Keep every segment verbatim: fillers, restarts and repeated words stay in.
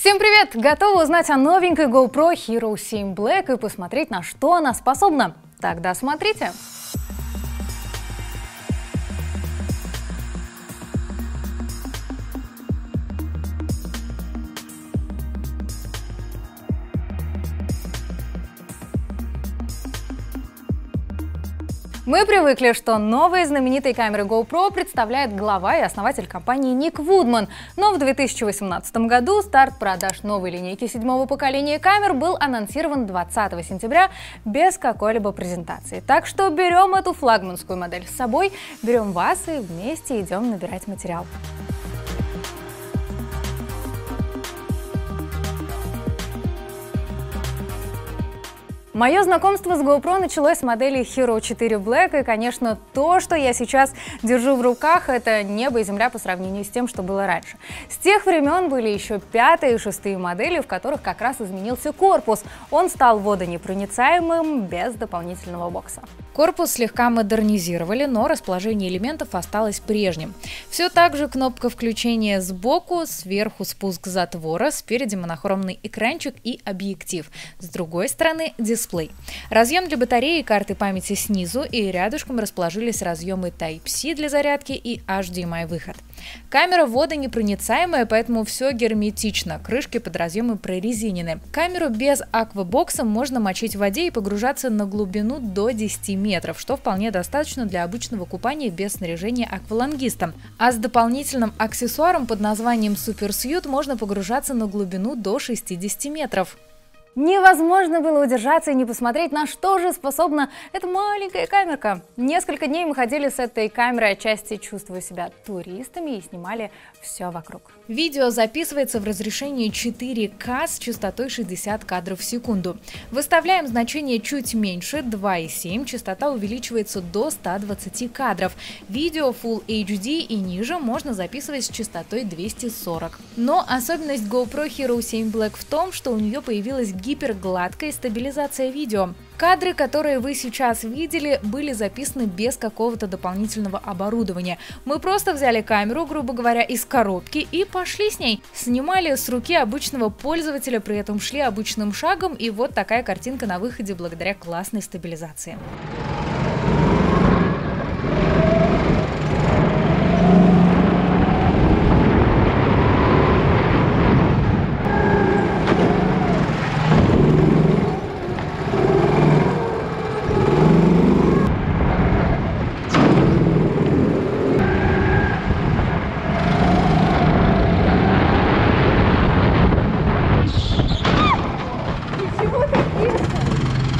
Всем привет! Готовы узнать о новенькой GoPro Hero семь Black и посмотреть, на что она способна? Тогда смотрите! Мы привыкли, что новые знаменитые камеры GoPro представляет глава и основатель компании Ник Вудман, но в две тысячи восемнадцатом году старт продаж новой линейки седьмого поколения камер был анонсирован двадцатого сентября без какой-либо презентации. Так что берем эту флагманскую модель с собой, берем вас и вместе идем набирать материал. Мое знакомство с GoPro началось с модели Hero четыре Black, и, конечно, то, что я сейчас держу в руках, это небо и земля по сравнению с тем, что было раньше. С тех времен были еще пятые и шестые модели, в которых как раз изменился корпус. Он стал водонепроницаемым, без дополнительного бокса. Корпус слегка модернизировали, но расположение элементов осталось прежним. Все так же кнопка включения сбоку, сверху спуск затвора, спереди монохромный экранчик и объектив. С другой стороны дисплей. Разъем для батареи и карты памяти снизу, и рядышком расположились разъемы Type-C для зарядки и эйч ди эм ай выход. Камера водонепроницаемая, поэтому все герметично, крышки под разъемы прорезинены. Камеру без аквабокса можно мочить в воде и погружаться на глубину до десяти метров. Что вполне достаточно для обычного купания без снаряжения аквалангистом. А с дополнительным аксессуаром под названием SuperSuit можно погружаться на глубину до шестидесяти метров. Невозможно было удержаться и не посмотреть, на что же способна эта маленькая камерка. Несколько дней мы ходили с этой камерой, отчасти чувствуя себя туристами, и снимали все вокруг. Видео записывается в разрешении четыре ка с частотой шестьдесят кадров в секунду. Выставляем значение чуть меньше, два и семь, частота увеличивается до ста двадцати кадров. Видео Full эйч ди и ниже можно записывать с частотой двести сорок. Но особенность GoPro Hero семь Black в том, что у нее появилась гипергладкая стабилизация видео. Кадры, которые вы сейчас видели, были записаны без какого-то дополнительного оборудования. Мы просто взяли камеру, грубо говоря, из коробки и пошли с ней. Снимали с руки обычного пользователя, при этом шли обычным шагом, и вот такая картинка на выходе благодаря классной стабилизации.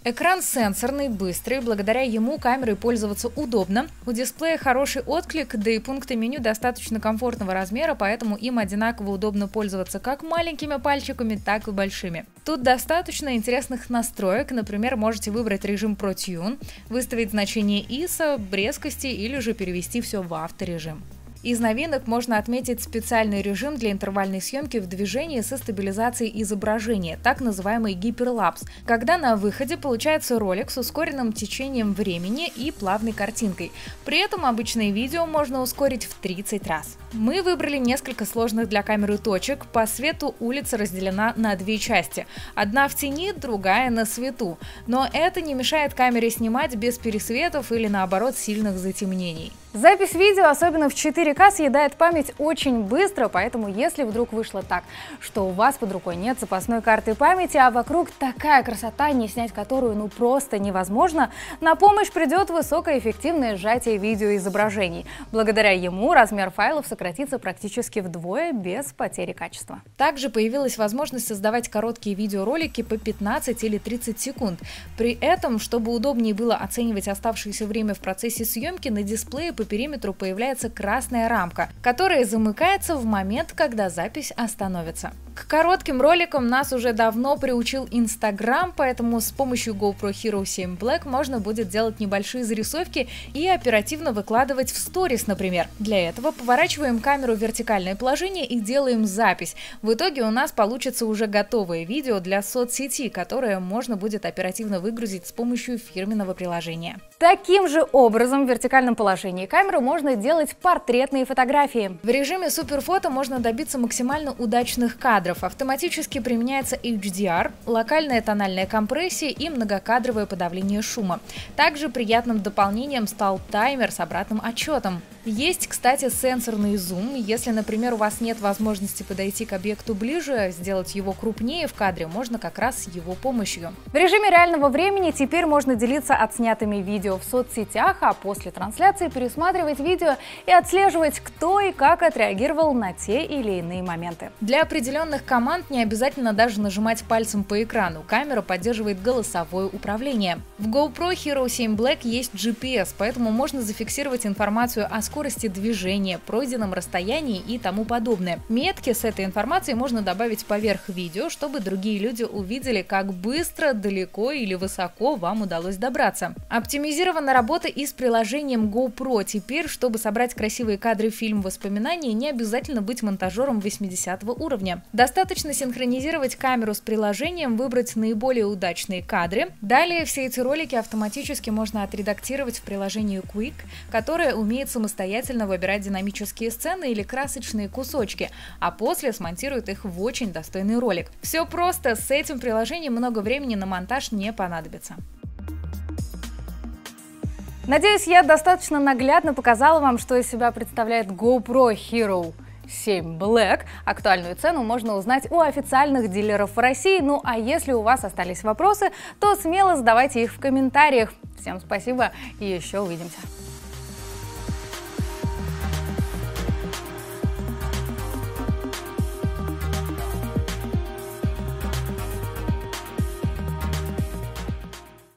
Экран сенсорный, быстрый, благодаря ему камерой пользоваться удобно. У дисплея хороший отклик, да и пункты меню достаточно комфортного размера, поэтому им одинаково удобно пользоваться как маленькими пальчиками, так и большими. Тут достаточно интересных настроек, например, можете выбрать режим ProTune, выставить значение ай эс о, резкости или же перевести все в авторежим. Из новинок можно отметить специальный режим для интервальной съемки в движении со стабилизацией изображения, так называемый гиперлапс, когда на выходе получается ролик с ускоренным течением времени и плавной картинкой. При этом обычное видео можно ускорить в тридцать раз. Мы выбрали несколько сложных для камеры точек. По свету улица разделена на две части. Одна в тени, другая на свету. Но это не мешает камере снимать без пересветов или наоборот сильных затемнений. Запись видео, особенно в четыре ка, съедает память очень быстро, поэтому если вдруг вышло так, что у вас под рукой нет запасной карты памяти, а вокруг такая красота, не снять которую ну просто невозможно, на помощь придет высокоэффективное сжатие видеоизображений. Благодаря ему размер файлов сократится практически вдвое без потери качества. Также появилась возможность создавать короткие видеоролики по пятнадцать или тридцать секунд. При этом, чтобы удобнее было оценивать оставшееся время в процессе съемки, на дисплее по периметру появляется красная рамка, которая замыкается в момент, когда запись остановится. К коротким роликам нас уже давно приучил Instagram, поэтому с помощью GoPro Hero семь Black можно будет делать небольшие зарисовки и оперативно выкладывать в сторис, например. Для этого поворачиваем камеру в вертикальное положение и делаем запись. В итоге у нас получится уже готовое видео для соцсети, которое можно будет оперативно выгрузить с помощью фирменного приложения. Таким же образом в вертикальном положении камеру можно делать портретные фотографии. В режиме суперфото можно добиться максимально удачных кадров. Автоматически применяется эйч ди ар, локальная тональная компрессия и многокадровое подавление шума. Также приятным дополнением стал таймер с обратным отчетом. Есть, кстати, сенсорный зум. Если, например, у вас нет возможности подойти к объекту ближе, сделать его крупнее в кадре можно как раз с его помощью. В режиме реального времени теперь можно делиться отснятыми видео в соцсетях, а после трансляции пересматривать видео и отслеживать, кто и как отреагировал на те или иные моменты. Для определенных команд не обязательно даже нажимать пальцем по экрану. Камера поддерживает голосовое управление. В GoPro Hero семь Black есть джи пи эс, поэтому можно зафиксировать информацию о скорости движения, пройденном расстоянии и тому подобное. Метки с этой информацией можно добавить поверх видео, чтобы другие люди увидели, как быстро, далеко или высоко вам удалось добраться. Оптимизирована работа и с приложением GoPro. Теперь, чтобы собрать красивые кадры фильм воспоминаний, не обязательно быть монтажером восьмидесятого уровня. Достаточно синхронизировать камеру с приложением, выбрать наиболее удачные кадры. Далее все эти ролики автоматически можно отредактировать в приложении Quick, которое умеет самостоятельно самостоятельно выбирать динамические сцены или красочные кусочки, а после смонтирует их в очень достойный ролик. Все просто, с этим приложением много времени на монтаж не понадобится. Надеюсь, я достаточно наглядно показала вам, что из себя представляет GoPro Hero семь Black. Актуальную цену можно узнать у официальных дилеров в России. Ну а если у вас остались вопросы, то смело задавайте их в комментариях. Всем спасибо и еще увидимся.